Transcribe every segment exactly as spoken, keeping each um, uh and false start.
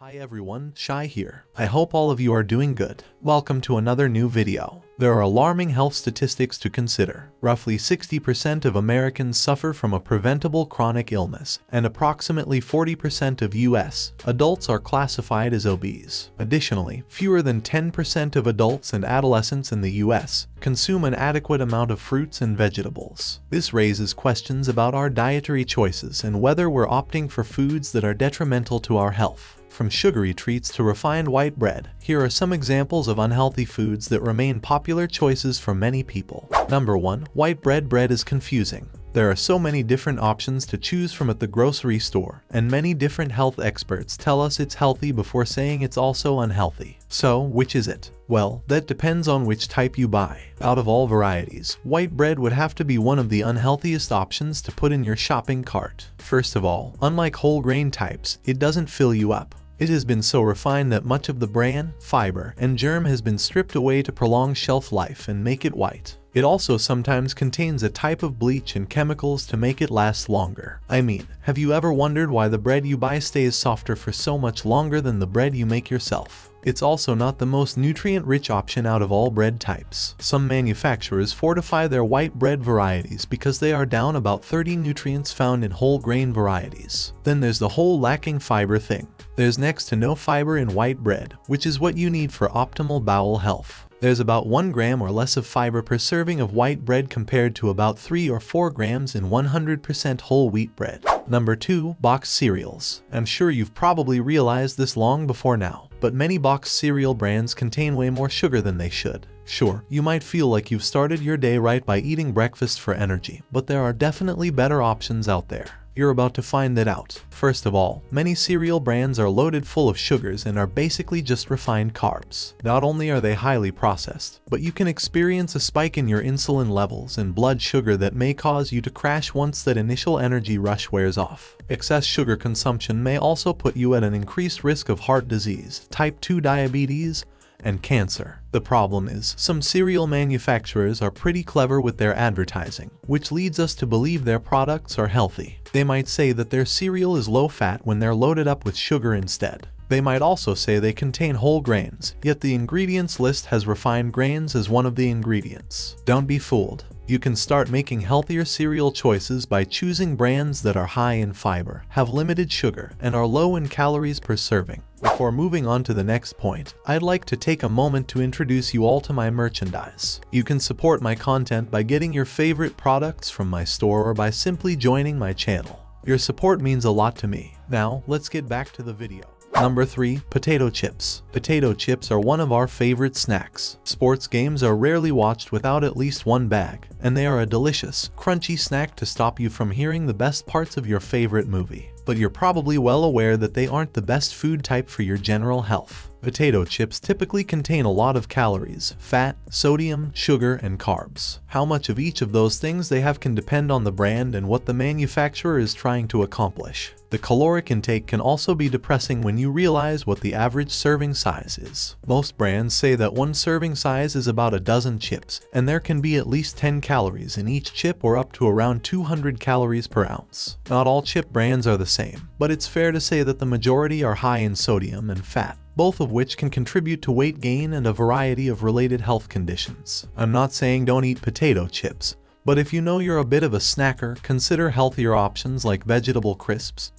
Hi everyone, Shai here. I hope all of you are doing good. Welcome to another new video. There are alarming health statistics to consider. Roughly sixty percent of Americans suffer from a preventable chronic illness, and approximately forty percent of U S adults are classified as obese. Additionally, fewer than ten percent of adults and adolescents in the U S consume an adequate amount of fruits and vegetables. This raises questions about our dietary choices and whether we're opting for foods that are detrimental to our health. From sugary treats to refined white bread, here are some examples of unhealthy foods that remain popular choices for many people. Number one. White bread. Bread is confusing. There are so many different options to choose from at the grocery store, and many different health experts tell us it's healthy before saying it's also unhealthy. So, which is it? Well, that depends on which type you buy. Out of all varieties, white bread would have to be one of the unhealthiest options to put in your shopping cart. First of all, unlike whole grain types, it doesn't fill you up. It has been so refined that much of the bran, fiber, and germ has been stripped away to prolong shelf life and make it white. It also sometimes contains a type of bleach and chemicals to make it last longer. I mean, have you ever wondered why the bread you buy stays softer for so much longer than the bread you make yourself? It's also not the most nutrient-rich option out of all bread types. Some manufacturers fortify their white bread varieties because they are down about thirty nutrients found in whole grain varieties. Then there's the whole lacking fiber thing. There's next to no fiber in white bread, which is what you need for optimal bowel health. There's about one gram or less of fiber per serving of white bread compared to about three or four grams in one hundred percent whole wheat bread. Number two. Boxed cereals. I'm sure you've probably realized this long before now, but many boxed cereal brands contain way more sugar than they should. Sure, you might feel like you've started your day right by eating breakfast for energy, but there are definitely better options out there. You're about to find that out. First of all, many cereal brands are loaded full of sugars and are basically just refined carbs. Not only are they highly processed, but you can experience a spike in your insulin levels and blood sugar that may cause you to crash once that initial energy rush wears off. Excess sugar consumption may also put you at an increased risk of heart disease, type two diabetes, and cancer. The problem is, some cereal manufacturers are pretty clever with their advertising, which leads us to believe their products are healthy. They might say that their cereal is low-fat when they're loaded up with sugar instead. They might also say they contain whole grains, yet the ingredients list has refined grains as one of the ingredients. Don't be fooled. You can start making healthier cereal choices by choosing brands that are high in fiber, have limited sugar, and are low in calories per serving. Before moving on to the next point, I'd like to take a moment to introduce you all to my merchandise. You can support my content by getting your favorite products from my store or by simply joining my channel. Your support means a lot to me. Now, let's get back to the video. Number three. Potato chips. Potato chips are one of our favorite snacks. Sports games are rarely watched without at least one bag, and they are a delicious, crunchy snack to stop you from hearing the best parts of your favorite movie. But you're probably well aware that they aren't the best food type for your general health. Potato chips typically contain a lot of calories, fat, sodium, sugar, and carbs. How much of each of those things they have can depend on the brand and what the manufacturer is trying to accomplish. The caloric intake can also be depressing when you realize what the average serving size is. Most brands say that one serving size is about a dozen chips, and there can be at least ten calories in each chip or up to around two hundred calories per ounce. Not all chip brands are the same. Same, but it's fair to say that the majority are high in sodium and fat, both of which can contribute to weight gain and a variety of related health conditions. I'm not saying don't eat potato chips, but if you know you're a bit of a snacker, consider healthier options like vegetable crisps,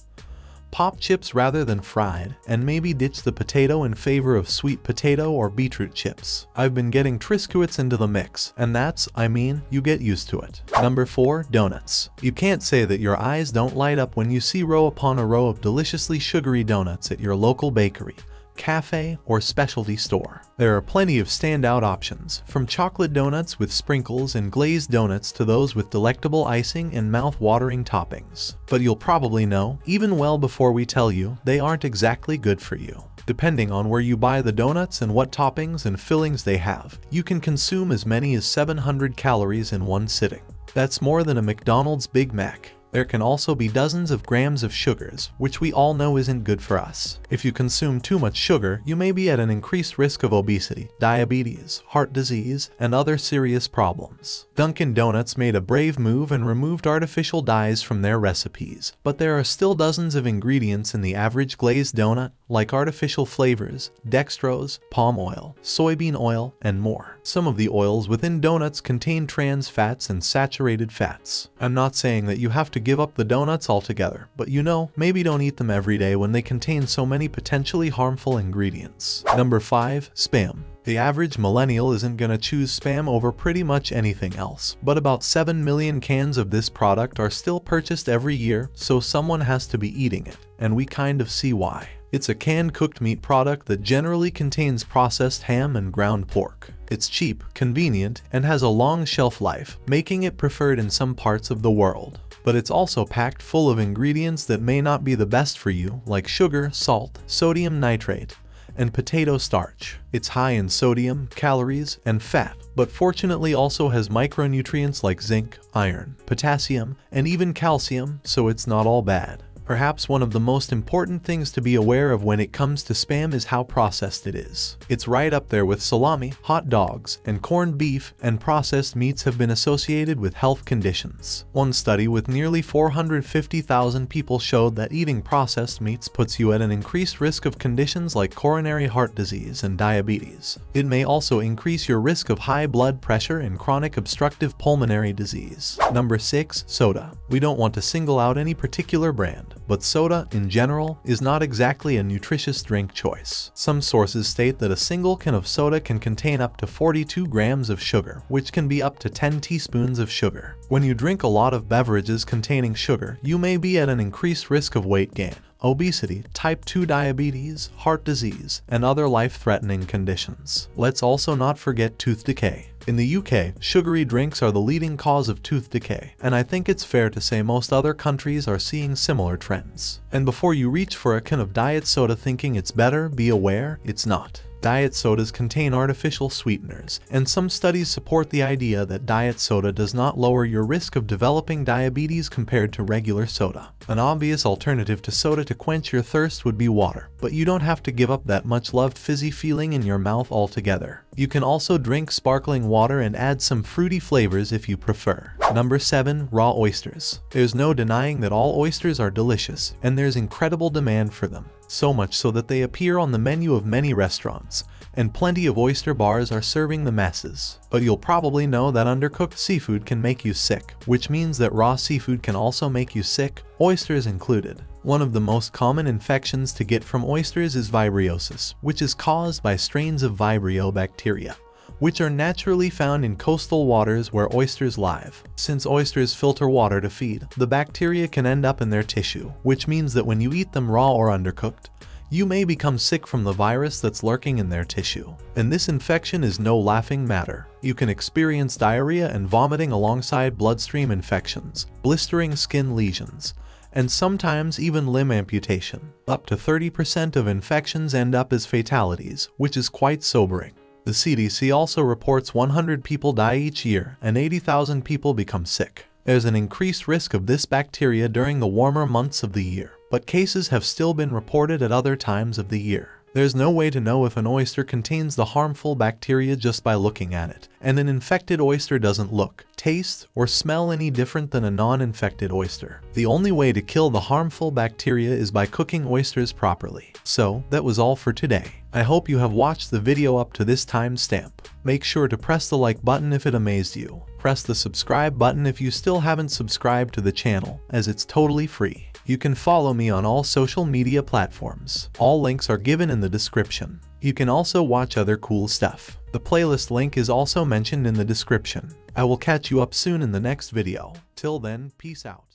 pop chips rather than fried, and maybe ditch the potato in favor of sweet potato or beetroot chips. I've been getting Triscuits into the mix, and that's, I mean, you get used to it. Number four. Donuts. You can't say that your eyes don't light up when you see row upon a row of deliciously sugary donuts at your local bakery, cafe, or specialty store. There are plenty of standout options, from chocolate donuts with sprinkles and glazed donuts to those with delectable icing and mouth-watering toppings. But you'll probably know, even well before we tell you, they aren't exactly good for you. Depending on where you buy the donuts and what toppings and fillings they have, you can consume as many as seven hundred calories in one sitting. That's more than a McDonald's Big Mac. There can also be dozens of grams of sugars, which we all know isn't good for us. If you consume too much sugar, you may be at an increased risk of obesity, diabetes, heart disease, and other serious problems. Dunkin' Donuts made a brave move and removed artificial dyes from their recipes, but there are still dozens of ingredients in the average glazed donut, like artificial flavors, dextrose, palm oil, soybean oil, and more. Some of the oils within donuts contain trans fats and saturated fats. I'm not saying that you have to give up the donuts altogether, but you know, maybe don't eat them every day when they contain so many potentially harmful ingredients. Number five. Spam. The average millennial isn't gonna choose Spam over pretty much anything else, but about seven million cans of this product are still purchased every year, so someone has to be eating it, and we kind of see why. It's a canned cooked meat product that generally contains processed ham and ground pork. It's cheap, convenient, and has a long shelf life, making it preferred in some parts of the world. But it's also packed full of ingredients that may not be the best for you, like sugar, salt, sodium nitrate, and potato starch. It's high in sodium, calories, and fat, but fortunately also has micronutrients like zinc, iron, potassium, and even calcium, so it's not all bad. Perhaps one of the most important things to be aware of when it comes to Spam is how processed it is. It's right up there with salami, hot dogs, and corned beef, and processed meats have been associated with health conditions. One study with nearly four hundred fifty thousand people showed that eating processed meats puts you at an increased risk of conditions like coronary heart disease and diabetes. It may also increase your risk of high blood pressure and chronic obstructive pulmonary disease. Number six. Soda. We don't want to single out any particular brand, but soda, in general, is not exactly a nutritious drink choice. Some sources state that a single can of soda can contain up to forty-two grams of sugar, which can be up to ten teaspoons of sugar. When you drink a lot of beverages containing sugar, you may be at an increased risk of weight gain, obesity, type two diabetes, heart disease, and other life-threatening conditions. Let's also not forget tooth decay. In the U K, sugary drinks are the leading cause of tooth decay, and I think it's fair to say most other countries are seeing similar trends. And before you reach for a can of diet soda thinking it's better, be aware, it's not. Diet sodas contain artificial sweeteners, and some studies support the idea that diet soda does not lower your risk of developing diabetes compared to regular soda. An obvious alternative to soda to quench your thirst would be water, but you don't have to give up that much-loved fizzy feeling in your mouth altogether. You can also drink sparkling water and add some fruity flavors if you prefer. Number seven. Raw oysters. There's no denying that all oysters are delicious, and there's incredible demand for them. So much so that they appear on the menu of many restaurants, and plenty of oyster bars are serving the masses. But you'll probably know that undercooked seafood can make you sick, which means that raw seafood can also make you sick, oysters included. One of the most common infections to get from oysters is vibriosis, which is caused by strains of vibrio bacteria, which are naturally found in coastal waters where oysters live. Since oysters filter water to feed, the bacteria can end up in their tissue, which means that when you eat them raw or undercooked, you may become sick from the virus that's lurking in their tissue. And this infection is no laughing matter. You can experience diarrhea and vomiting alongside bloodstream infections, blistering skin lesions, and sometimes even limb amputation. Up to thirty percent of infections end up as fatalities, which is quite sobering. The C D C also reports one hundred people die each year and eighty thousand people become sick. There's an increased risk of this bacteria during the warmer months of the year, but cases have still been reported at other times of the year. There's no way to know if an oyster contains the harmful bacteria just by looking at it, and an infected oyster doesn't look, taste, or smell any different than a non-infected oyster. The only way to kill the harmful bacteria is by cooking oysters properly. So, that was all for today. I hope you have watched the video up to this timestamp. Make sure to press the like button if it amazed you. Press the subscribe button if you still haven't subscribed to the channel, as it's totally free. You can follow me on all social media platforms. All links are given in the description. You can also watch other cool stuff. The playlist link is also mentioned in the description. I will catch you up soon in the next video. Till then, peace out.